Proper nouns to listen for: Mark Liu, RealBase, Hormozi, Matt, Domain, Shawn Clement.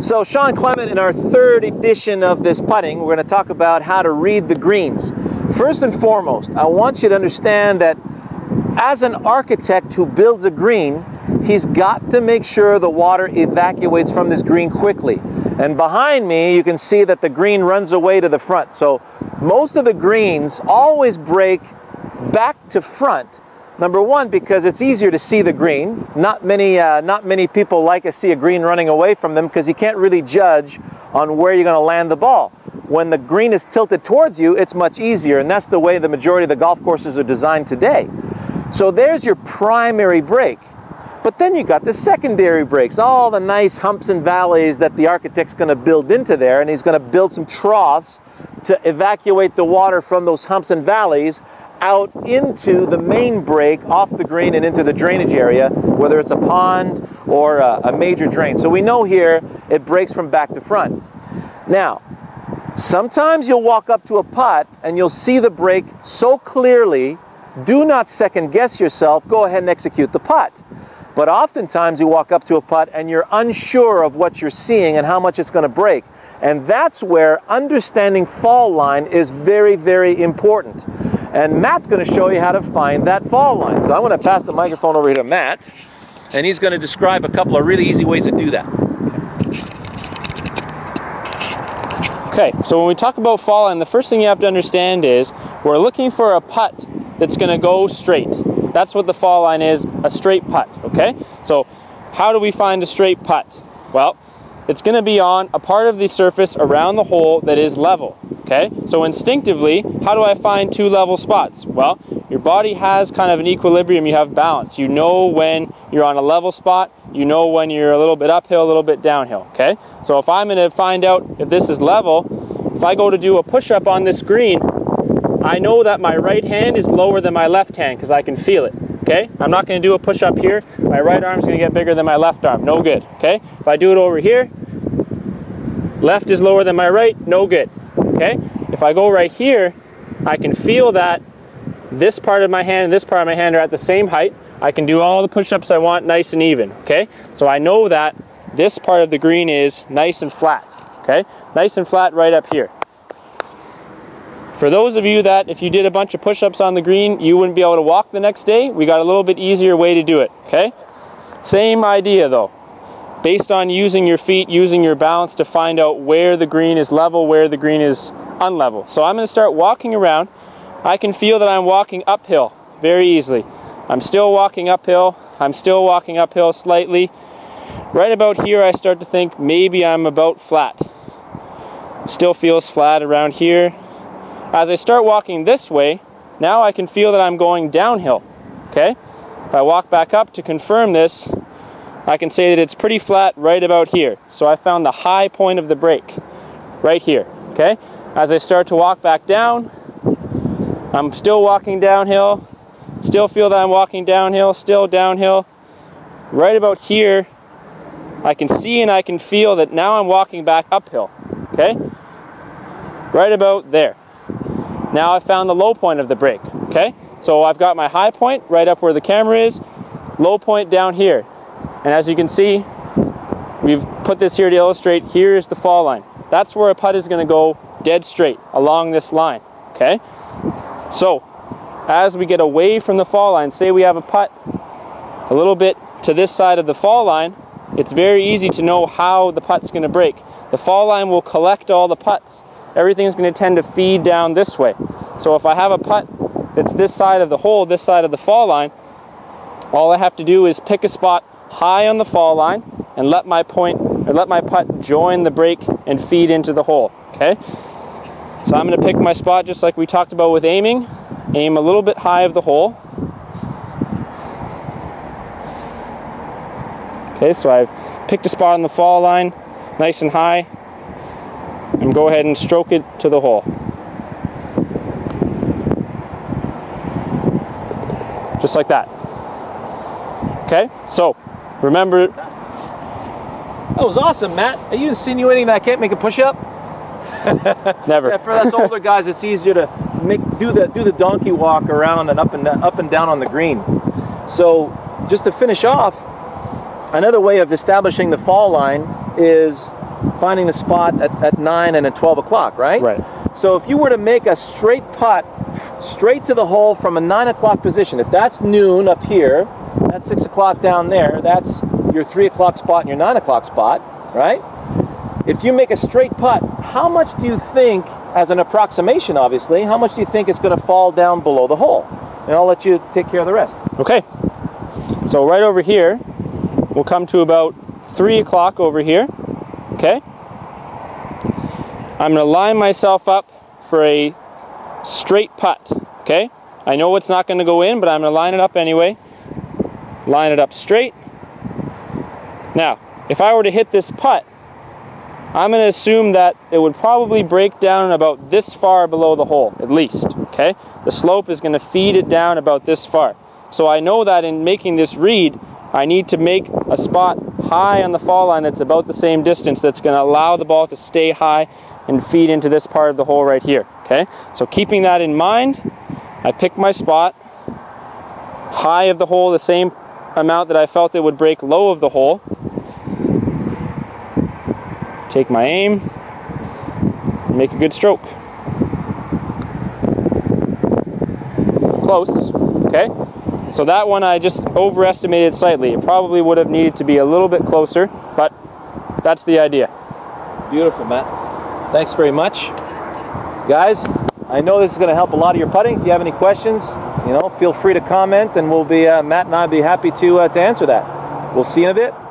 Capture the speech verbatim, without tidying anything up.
So Shawn Clement, in our third edition of this putting, we're going to talk about how to read the greens. First and foremost, I want you to understand that as an architect who builds a green, he's got to make sure the water evacuates from this green quickly. And behind me, you can see that the green runs away to the front. So most of the greens always break back to front. Number one, because it's easier to see the green. Not many, uh, not many people like to see a green running away from them because you can't really judge on where you're going to land the ball. When the green is tilted towards you, it's much easier, and that's the way the majority of the golf courses are designed today. So there's your primary break. But then you got the secondary breaks, all the nice humps and valleys that the architect's going to build into there, and he's going to build some troughs to evacuate the water from those humps and valleys out into the main break, off the green and into the drainage area, whether it's a pond or a, a major drain. So we know here it breaks from back to front. Now, sometimes you'll walk up to a putt and you'll see the break so clearly, do not second guess yourself, go ahead and execute the putt. But oftentimes you walk up to a putt and you're unsure of what you're seeing and how much it's going to break. And that's where understanding fall line is very, very important. And Matt's going to show you how to find that fall line. So I'm going to pass the microphone over to Matt, and he's going to describe a couple of really easy ways to do that. Okay, so when we talk about fall line, the first thing you have to understand is we're looking for a putt that's going to go straight. That's what the fall line is, a straight putt, okay? So how do we find a straight putt? Well, it's going to be on a part of the surface around the hole that is level. Okay, so instinctively, how do I find two level spots? Well, your body has kind of an equilibrium, you have balance. You know when you're on a level spot, you know when you're a little bit uphill, a little bit downhill, okay? So if I'm gonna find out if this is level, if I go to do a push-up on this green, I know that my right hand is lower than my left hand because I can feel it, okay? I'm not gonna do a push-up here, my right arm's gonna get bigger than my left arm, no good, okay? If I do it over here, left is lower than my right, no good. Okay, if I go right here, I can feel that this part of my hand and this part of my hand are at the same height. I can do all the push-ups I want, nice and even, okay? So I know that this part of the green is nice and flat, okay? Nice and flat right up here. For those of you that if you did a bunch of push-ups on the green, you wouldn't be able to walk the next day, we got a little bit easier way to do it, okay? Same idea though. Based on using your feet, using your balance to find out where the green is level, where the green is unlevel. So I'm going to start walking around. I can feel that I'm walking uphill very easily. I'm still walking uphill. I'm still walking uphill slightly. Right about here I start to think maybe I'm about flat. Still feels flat around here. As I start walking this way, now I can feel that I'm going downhill. Okay? If I walk back up to confirm this, I can say that it's pretty flat right about here. So I found the high point of the break, right here, okay? As I start to walk back down, I'm still walking downhill, still feel that I'm walking downhill, still downhill. Right about here, I can see and I can feel that now I'm walking back uphill, okay? Right about there. Now I found the low point of the break, okay? So I've got my high point right up where the camera is, low point down here. And as you can see, we've put this here to illustrate, here's the fall line. That's where a putt is going to go dead straight along this line, okay? So, as we get away from the fall line, say we have a putt a little bit to this side of the fall line, it's very easy to know how the putt's going to break. The fall line will collect all the putts. Everything's going to tend to feed down this way. So if I have a putt that's this side of the hole, this side of the fall line, all I have to do is pick a spot high on the fall line and let my point or let my putt join the break and feed into the hole. Okay, so I'm going to pick my spot just like we talked about with aiming. Aim a little bit high of the hole. Okay, so I've picked a spot on the fall line, nice and high, and go ahead and stroke it to the hole. Just like that. Okay, so remember... That was awesome, Matt. Are you insinuating that I can't make a push-up? Never. Yeah, for us older guys, it's easier to make do the do the donkey walk around and up and down, up and down on the green. So just to finish off, another way of establishing the fall line is finding the spot at, at nine and at twelve o'clock, right? Right. So if you were to make a straight putt straight to the hole from a nine o'clock position, if that's noon up here, that's six o'clock down there, that's your three o'clock spot and your nine o'clock spot, right? If you make a straight putt, how much do you think, as an approximation obviously, how much do you think it's going to fall down below the hole? And I'll let you take care of the rest. Okay. So right over here, we'll come to about three o'clock over here, okay? I'm going to line myself up for a straight putt, okay? I know it's not going to go in, but I'm going to line it up anyway. Line it up straight. Now, if I were to hit this putt, I'm going to assume that it would probably break down about this far below the hole, at least, okay? The slope is going to feed it down about this far. So I know that in making this read, I need to make a spot high on the fall line that's about the same distance that's going to allow the ball to stay high and feed into this part of the hole right here, okay? So keeping that in mind, I pick my spot, high of the hole the same amount that I felt it would break low of the hole. Take my aim, and make a good stroke. Close, okay? So that one I just overestimated slightly. It probably would have needed to be a little bit closer, but that's the idea. Beautiful, Matt. Thanks very much. Guys, I know this is going to help a lot of your putting. If you have any questions, you know, feel free to comment, and we'll be, uh, Matt and I will be happy to, uh, to answer that. We'll see you in a bit.